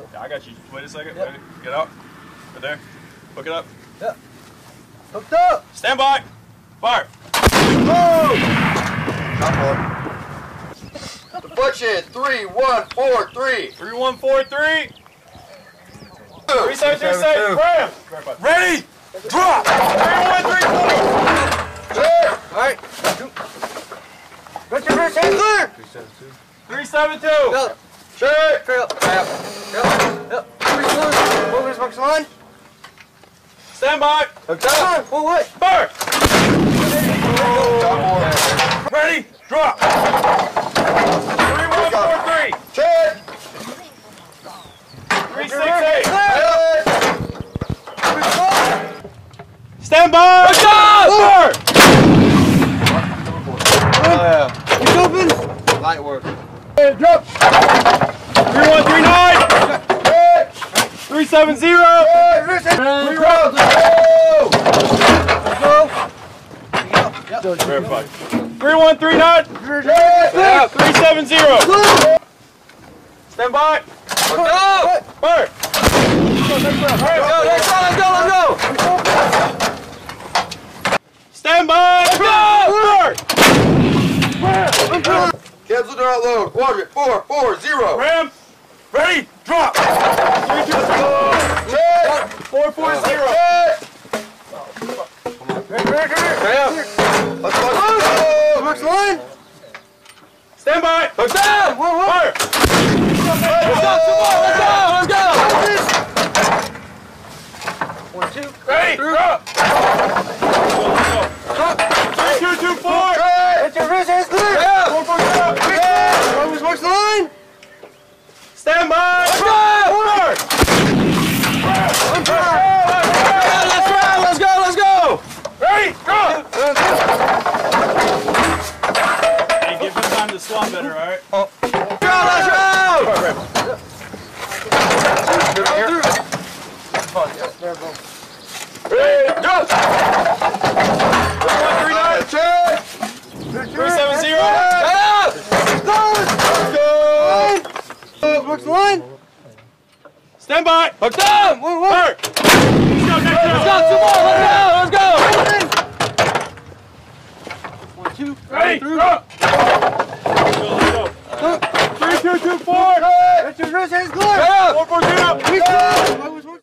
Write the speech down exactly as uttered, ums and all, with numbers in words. So. Yeah, I got you. Wait a second. Yep. Wait, get out. Right there. Hook it up. Yep. Hooked up. Stand by. Fire. Whoa! Shot boy. The butch is three one four three. Three one four three. Three side, three side, ram. Ready. Drop. Three one three four. Clear. All right. Let your first hand clear. Three seven two. Three seven two. Yep. Sure. Trail. Yep. Yep. Movers marks on. Stand by. Hooked up. Full weight. Fire. Oh. Ready, drop. Three, one, four, three. Check. Three, six, eight. Stand by. Push up. It's open. Light work. Drop. Three, one, three, nine. Three, seven, zero. Three, rounds. Yep. Verified. three one three nine! three seven zero! Stand by! Go! Fire! Go, next round, go, let's go! Stand by! Go! Fire! Cancel the outload, quadrant four four zero! Ram! Ready! Drop! three two four four four zero! Come here, come here, come here. Let's go. Oh, next line. Stand by. Hook down. Fire. Let's go. Let's go. Let's go. One, two. Ready. Drop. Three, two, two, four. Get your wrist hands clear. One, four, drop. Always watch the line. Stand by. Let's go. Fire. Ready, go! Hey, give him time to slump better, alright? Oh. Go, let's go! Ready, go! three one three nine! three seven zero! Let's go! Let's go! Stand by! Hook down! One, one!